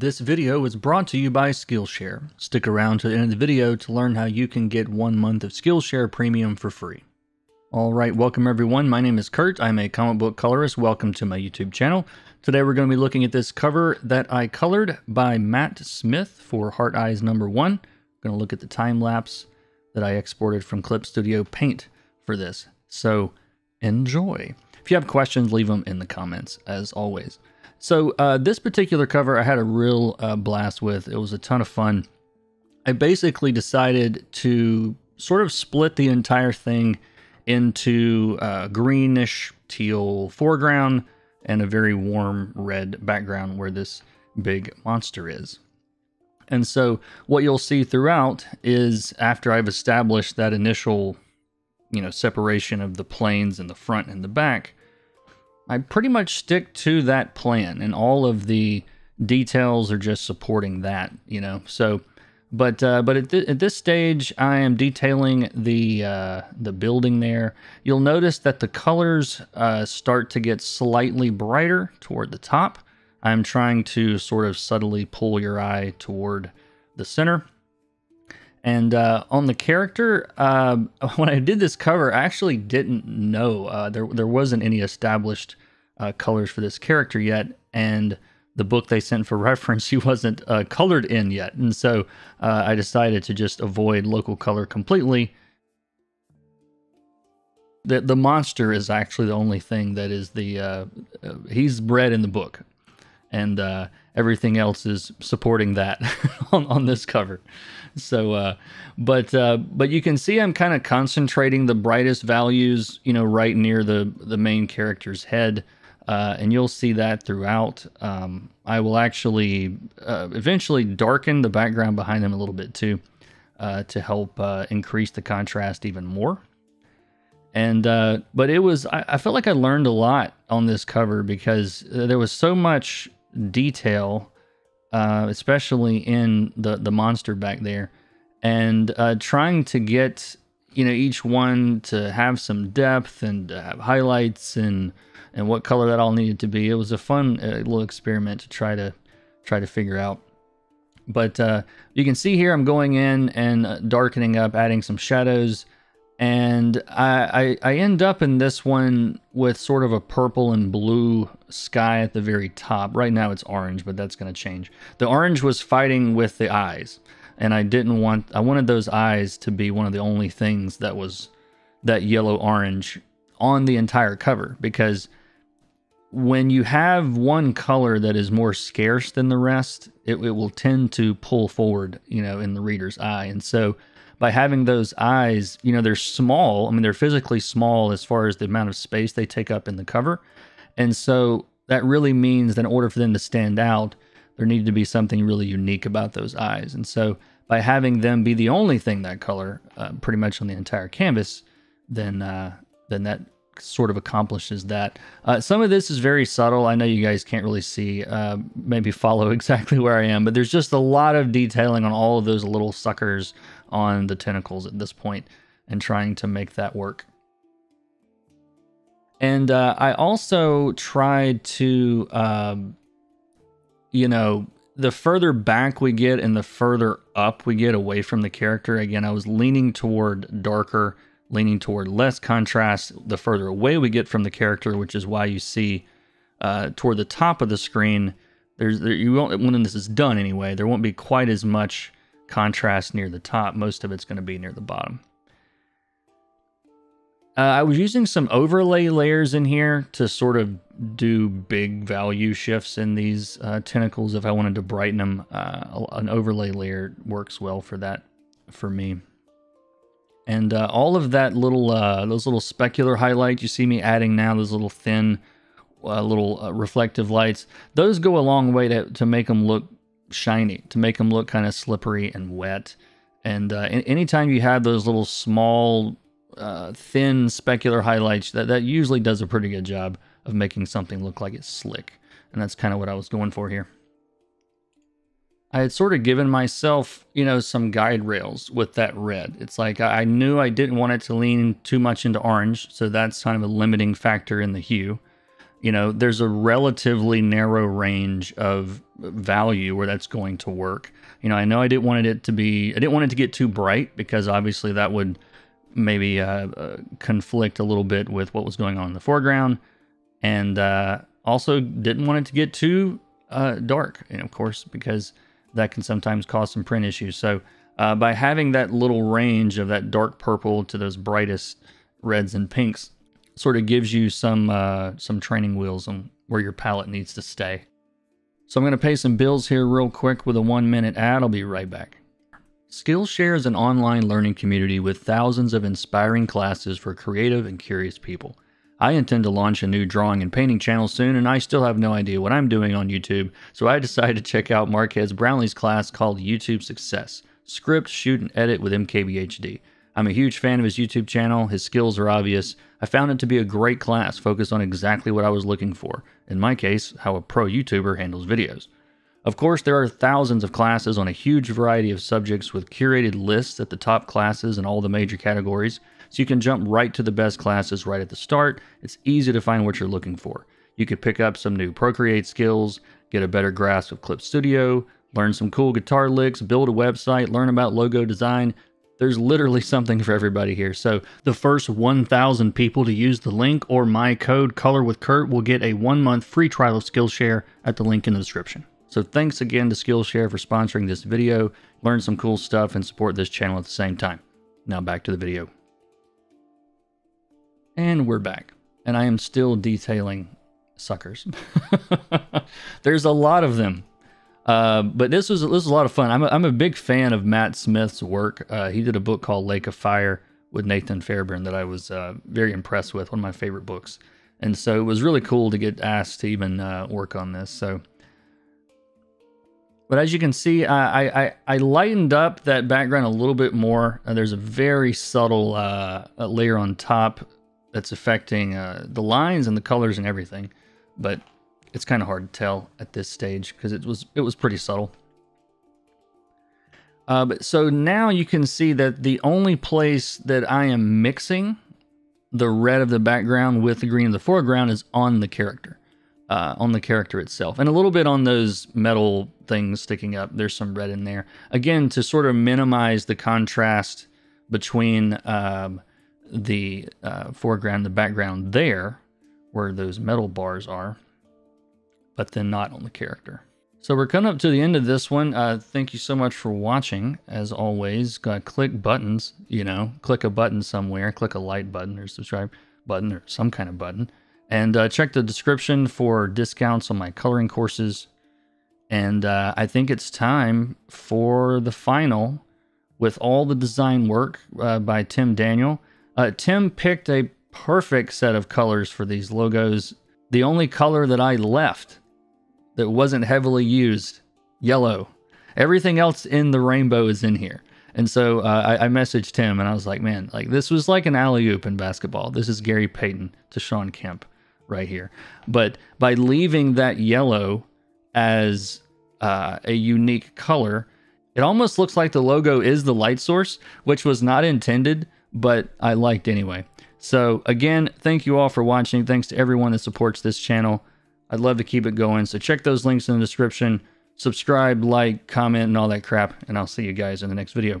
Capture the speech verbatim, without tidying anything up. This video is brought to you by Skillshare. Stick around to the end of the video to learn how you can get one month of Skillshare Premium for free. Alright, welcome everyone. My name is Kurt. I'm a comic book colorist. Welcome to my YouTube channel. Today we're going to be looking at this cover that I colored by Matt Smith for Heart Eyes number one. I'm going to look at the time lapse that I exported from Clip Studio Paint for this. So enjoy. If you have questions, leave them in the comments as always. So uh, this particular cover I had a real uh, blast with. It was a ton of fun. I basically decided to sort of split the entire thing into uh, greenish teal foreground and a very warm red background where this big monster is. And so what you'll see throughout is after I've established that initial, you know, separation of the planes in the front and the back, I pretty much stick to that plan, and all of the details are just supporting that, you know. So, but uh, but at, th at this stage, I am detailing the uh, the building there. You'll notice that the colors uh, start to get slightly brighter toward the top. I'm trying to sort of subtly pull your eye toward the center. And uh, on the character, uh, when I did this cover, I actually didn't know. Uh, there, there wasn't any established uh, colors for this character yet. And the book they sent for reference, he wasn't uh, colored in yet. And so uh, I decided to just avoid local color completely. The, the monster is actually the only thing that is the... Uh, uh, he's bred in the book. And uh, everything else is supporting that on, on this cover. So, uh, but uh, but you can see I'm kind of concentrating the brightest values, you know, right near the the main character's head, uh, and you'll see that throughout. Um, I will actually uh, eventually darken the background behind them a little bit too, uh, to help uh, increase the contrast even more. And uh, but it was I, I felt like I learned a lot on this cover because there was so much detail. Uh, especially in the, the monster back there, and uh, trying to get, you know, each one to have some depth and uh, highlights and and what color that all needed to be. It was a fun uh, little experiment to try to try to figure out. But uh, you can see here I'm going in and uh, darkening up, adding some shadows, and I, I I end up in this one with sort of a purple and blue sky at the very top. Right now it's orange, but that's going to change. The orange was fighting with the eyes, and I didn't want, I wanted those eyes to be one of the only things that was that yellow orange on the entire cover, because when you have one color that is more scarce than the rest, it, it will tend to pull forward, you know, in the reader's eye. And so by having those eyes, you know, they're small. I mean, they're physically small as far as the amount of space they take up in the cover. And so that really means that in order for them to stand out, there needed to be something really unique about those eyes. And so by having them be the only thing that color uh, pretty much on the entire canvas, then, uh, then that sort of accomplishes that. Uh, some of this is very subtle. I know you guys can't really see, uh, maybe follow exactly where I am, but there's just a lot of detailing on all of those little suckers on the tentacles at this point, and trying to make that work. And uh, I also tried to, um, you know, the further back we get and the further up we get away from the character, again, I was leaning toward darker, leaning toward less contrast the further away we get from the character, which is why you see uh, toward the top of the screen, there's there, you won't, when this is done anyway, there won't be quite as much contrast near the top. Most of it's going to be near the bottom. Uh, I was using some overlay layers in here to sort of do big value shifts in these uh, tentacles if I wanted to brighten them. Uh, an overlay layer works well for that for me. And uh, all of that little uh, those little specular highlights you see me adding now, those little thin uh, little uh, reflective lights, those go a long way to, to make them look shiny, to make them look kind of slippery and wet. And uh, anytime you have those little small uh, thin specular highlights, that, that usually does a pretty good job of making something look like it's slick. And that's kind of what I was going for here. I had sort of given myself, you know, some guide rails with that red. It's like I knew I didn't want it to lean too much into orange, so that's kind of a limiting factor in the hue. you know, there's a relatively narrow range of value where that's going to work. You know, I know I didn't want it to be, I didn't want it to get too bright, because obviously that would maybe uh, uh, conflict a little bit with what was going on in the foreground. And uh, also didn't want it to get too uh, dark, and of course, because that can sometimes cause some print issues. So uh, by having that little range of that dark purple to those brightest reds and pinks, sort of gives you some uh, some training wheels on where your palette needs to stay. So I'm gonna pay some bills here real quick with a one minute ad. I'll be right back. Skillshare is an online learning community with thousands of inspiring classes for creative and curious people. I intend to launch a new drawing and painting channel soon, and I still have no idea what I'm doing on YouTube, so I decided to check out Marquez Brownlee's class called YouTube Success: Script, Shoot, and Edit with M K B H D. I'm a huge fan of his YouTube channel. His skills are obvious. I found it to be a great class focused on exactly what I was looking for. In my case, how a pro YouTuber handles videos. Of course, there are thousands of classes on a huge variety of subjects with curated lists at the top classes in all the major categories, so you can jump right to the best classes right at the start. It's easy to find what you're looking for. You could pick up some new Procreate skills, get a better grasp of Clip Studio, learn some cool guitar licks, build a website, learn about logo design. There's literally something for everybody here. So the first one thousand people to use the link or my code ColorWithKurt will get a one month free trial of Skillshare at the link in the description. So thanks again to Skillshare for sponsoring this video, learn some cool stuff, and support this channel at the same time. Now back to the video. And we're back, and I am still detailing suckers. There's a lot of them. Uh, but this was, this was a lot of fun. I'm a, I'm a big fan of Matt Smith's work. Uh, he did a book called Lake of Fire with Nathan Fairburn that I was uh, very impressed with, one of my favorite books. And so it was really cool to get asked to even uh, work on this. So, but as you can see, I, I, I lightened up that background a little bit more. Uh, there's a very subtle uh, layer on top that's affecting uh, the lines and the colors and everything. But it's kind of hard to tell at this stage because it was it was pretty subtle. Uh, but so now you can see that the only place that I am mixing the red of the background with the green of the foreground is on the character, uh, on the character itself. And a little bit on those metal things sticking up, there's some red in there. Again, to sort of minimize the contrast between um, the uh, foreground and the background there, where those metal bars are, but then not on the character. So we're coming up to the end of this one. Uh, thank you so much for watching. As always, gotta click buttons, you know, click a button somewhere, click a like button or subscribe button or some kind of button. And uh, check the description for discounts on my coloring courses. And uh, I think it's time for the final with all the design work uh, by Tim Daniel. Uh, Tim picked a perfect set of colors for these logos. The only color that I left that wasn't heavily used, yellow. Everything else in the rainbow is in here. And so uh, I, I messaged Tim and I was like, man, like this was like an alley-oop in basketball. This is Gary Payton to Sean Kemp right here. But by leaving that yellow as uh, a unique color, it almost looks like the logo is the light source, which was not intended, but I liked anyway. So again, thank you all for watching. Thanks to everyone that supports this channel. I'd love to keep it going. So check those links in the description, subscribe, like, comment, and all that crap. And I'll see you guys in the next video.